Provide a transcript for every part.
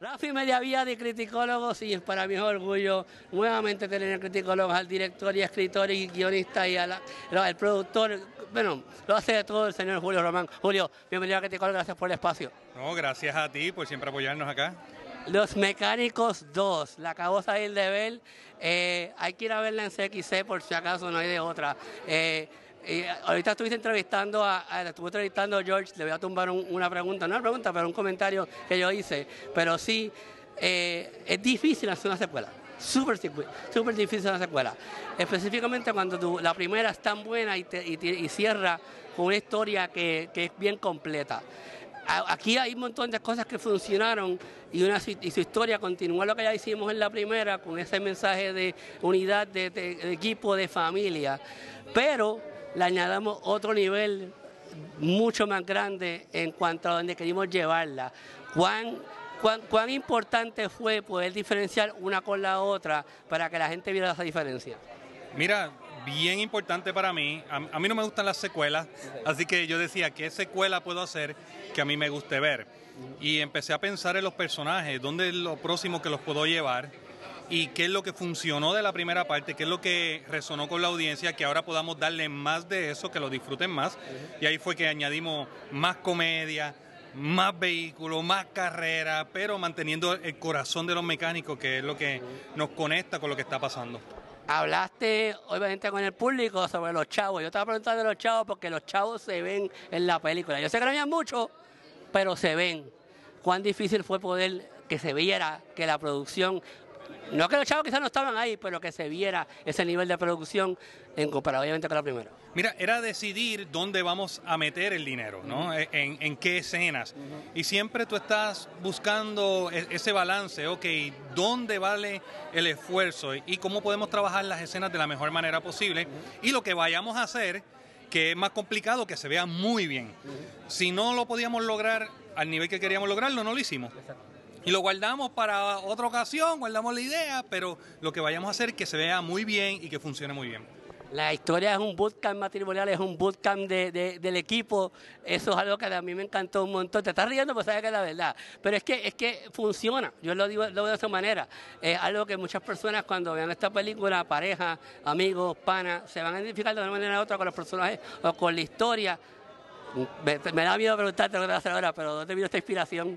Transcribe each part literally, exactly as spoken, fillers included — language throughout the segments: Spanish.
Rafi Mediavía de Criticólogos, y para mí es orgullo nuevamente tener en Criticólogos al director y escritor y guionista y al productor. Bueno, lo hace de todo el señor Julio Román. Julio, bienvenido a Criticólogos, gracias por el espacio. No, gracias a ti por siempre apoyarnos acá. Los Mecánicos dos, la acabo de ir de ver, eh, hay que ir a verla en C X C por si acaso, no hay de otra. Eh, Y ahorita estuviste entrevistando a, a, estuve entrevistando a George, le voy a tumbar un, una pregunta, no una pregunta, pero un comentario que yo hice. Pero sí, eh, es difícil hacer una secuela, súper súper difícil una secuela. Específicamente cuando tu, la primera es tan buena y, te, y, y cierra con una historia que, que es bien completa. Aquí hay un montón de cosas que funcionaron y, una, y su historia continúa lo que ya hicimos en la primera, con ese mensaje de unidad, de, de, de equipo, de familia. Pero le añadamos otro nivel mucho más grande en cuanto a donde queríamos llevarla. ¿Cuán, cuán, cuán importante fue poder diferenciar una con la otra para que la gente viera esa diferencia? Mira, bien importante para mí. A, a mí no me gustan las secuelas, así que yo decía, ¿qué secuela puedo hacer que a mí me guste ver? Y empecé a pensar en los personajes, dónde es lo próximo que los puedo llevar. Y qué es lo que funcionó de la primera parte, qué es lo que resonó con la audiencia, que ahora podamos darle más de eso, que lo disfruten más. Y ahí fue que añadimos más comedia, más vehículos, más carrera, pero manteniendo el corazón de los mecánicos, que es lo que nos conecta con lo que está pasando. Hablaste, obviamente, con el público sobre los chavos. Yo estaba preguntando de los chavos porque los chavos se ven en la película. Yo sé que no había mucho, pero se ven. ¿Cuán difícil fue poder que se viera que la producción... No que los chavos quizás no estaban ahí, pero que se viera ese nivel de producción en comparado obviamente con la primera. Mira, era decidir dónde vamos a meter el dinero, ¿no? Uh-huh. en, en qué escenas. Uh-huh. Y siempre tú estás buscando ese balance, ok, dónde vale el esfuerzo y cómo podemos trabajar las escenas de la mejor manera posible. Uh-huh. Y lo que vayamos a hacer, que es más complicado, que se vea muy bien. Uh-huh. Si no lo podíamos lograr al nivel que queríamos lograrlo, no lo hicimos. Exacto. Y lo guardamos para otra ocasión, guardamos la idea, pero lo que vayamos a hacer es que se vea muy bien y que funcione muy bien. La historia es un bootcamp matrimonial, es un bootcamp de, de, del equipo. Eso es algo que a mí me encantó un montón. Te estás riendo, pues sabes que es la verdad. Pero es que, es que funciona, yo lo digo, lo digo de esa manera. Es algo que muchas personas cuando vean esta película, pareja, amigos, panas, se van a identificar de una manera u otra con los personajes o con la historia. Me, me da miedo preguntarte lo que te vas a hacer ahora, pero ¿dónde vino esta inspiración?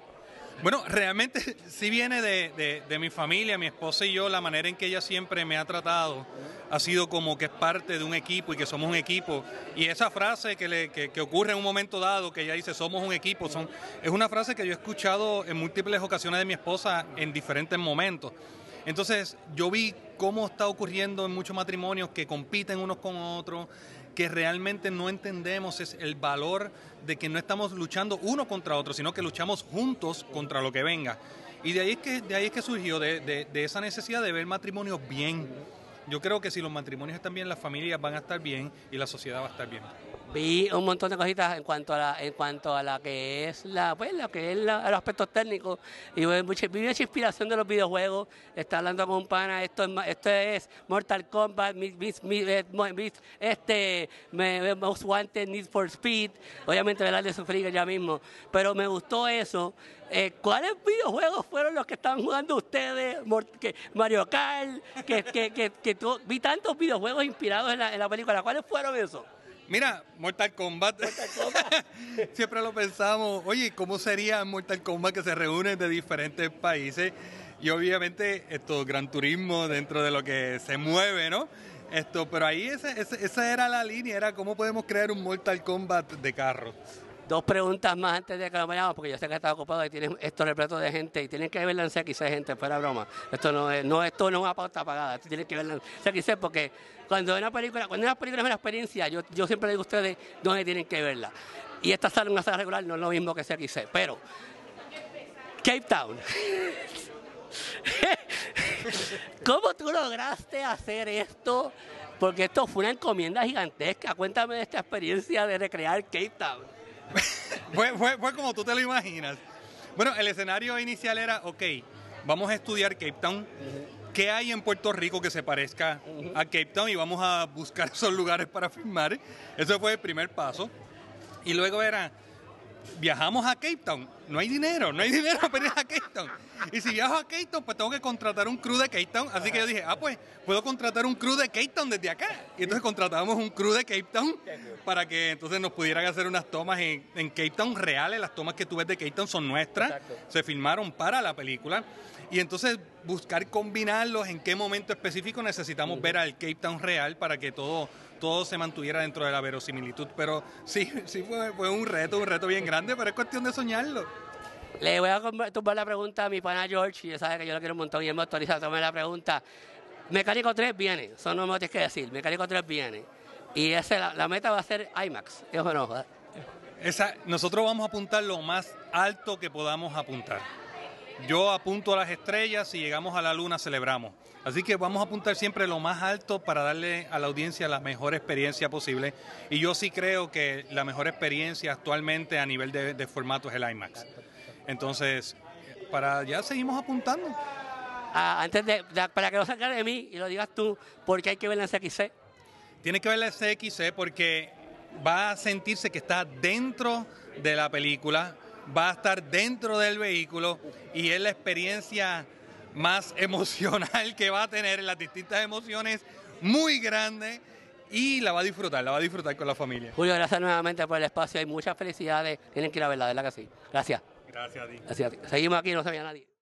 Bueno, realmente sí viene de, de, de mi familia, mi esposa y yo, la manera en que ella siempre me ha tratado ha sido como que es parte de un equipo y que somos un equipo. Y esa frase que, le, que, que ocurre en un momento dado, que ella dice somos un equipo, son, es una frase que yo he escuchado en múltiples ocasiones de mi esposa en diferentes momentos. Entonces yo vi cómo está ocurriendo en muchos matrimonios que compiten unos con otros, que realmente no entendemos es el valor de que no estamos luchando uno contra otro, sino que luchamos juntos contra lo que venga. Y de ahí es que, de ahí es que surgió de, de, de esa necesidad de ver matrimonios bien. Yo creo que si los matrimonios están bien, las familias van a estar bien y la sociedad va a estar bien. Vi un montón de cositas en cuanto a la, en cuanto a la que es la, pues, la que es la, los aspectos técnicos, y vi mucha, vi mucha inspiración de los videojuegos. Está hablando con un pana, esto es, esto es Mortal Kombat, mis, mis, mis, mis, este, me, Most Wanted, Need for Speed, obviamente velar de sufrir ya mismo, pero me gustó eso. Eh, ¿Cuáles videojuegos fueron los que estaban jugando ustedes? Que, Mario Kart, que, que, que, que tú, vi tantos videojuegos inspirados en la, en la película, ¿cuáles fueron esos? Mira, Mortal Kombat. Mortal Kombat. Siempre lo pensamos, oye, ¿cómo sería Mortal Kombat que se reúnen de diferentes países? Y obviamente, esto, Gran Turismo dentro de lo que se mueve, ¿no? Esto, pero ahí esa, esa, esa era la línea, era cómo podemos crear un Mortal Kombat de carros. Dos preguntas más antes de que lo vayamos, porque yo sé que estás ocupado y tienes esto repleto de gente y tienen que verla en C X C, gente, fuera broma. Esto no es, no, esto no es una pauta pagada, esto tienen que verla en C X C porque cuando una película, cuando una película es una experiencia, yo, yo siempre le digo a ustedes dónde tienen que verla. Y esta sala en una sala regular no es lo mismo que C X C, pero Cape Town. ¿Cómo tú lograste hacer esto? Porque esto fue una encomienda gigantesca. Cuéntame de esta experiencia de recrear Cape Town. fue, fue, fue como tú te lo imaginas. Bueno, el escenario inicial era, ok, vamos a estudiar Cape Town. ¿Qué hay en Puerto Rico que se parezca a Cape Town? Y vamos a buscar esos lugares para filmar. Ese fue el primer paso. Y luego era, viajamos a Cape Town, no hay dinero, no hay dinero para ir a Cape Town. Y si viajo a Cape Town, pues tengo que contratar un crew de Cape Town. Así que yo dije, ah, pues puedo contratar un crew de Cape Town desde acá. Y entonces contratamos un crew de Cape Town para que entonces nos pudieran hacer unas tomas en, en Cape Town reales. Las tomas que tú ves de Cape Town son nuestras. Exacto. Se filmaron para la película. Y entonces buscar combinarlos, en qué momento específico necesitamos uh-huh. ver al Cape Town real para que todo... todo se mantuviera dentro de la verosimilitud, pero sí, sí fue, fue un reto, un reto bien grande, pero es cuestión de soñarlo. Le voy a tumbar la pregunta a mi pana George, y ya sabe que yo lo quiero un montón, y él me autoriza a tomar la pregunta. Mecánico tres viene, eso no me lo tienes que decir, Mecánico tres viene, y ese, la, la meta va a ser IMAX, ¿es o no? Esa, nosotros vamos a apuntar lo más alto que podamos apuntar. Yo apunto a las estrellas y llegamos a la luna, celebramos. Así que vamos a apuntar siempre lo más alto para darle a la audiencia la mejor experiencia posible. Y yo sí creo que la mejor experiencia actualmente a nivel de, de formato es el IMAX. Entonces, para allá seguimos apuntando. Ah, antes de, de, para que no salga de mí y lo digas tú, ¿por qué hay que ver la C X C? Tiene que ver la C X C porque va a sentirse que está dentro de la película, va a estar dentro del vehículo y es la experiencia más emocional que va a tener, las distintas emociones muy grandes, y la va a disfrutar, la va a disfrutar con la familia. Julio, gracias nuevamente por el espacio, hay muchas felicidades, tienen que ir a verla, ¿verdad que sí? Gracias. Gracias a ti. Gracias a ti. Seguimos aquí, no se vaya nadie.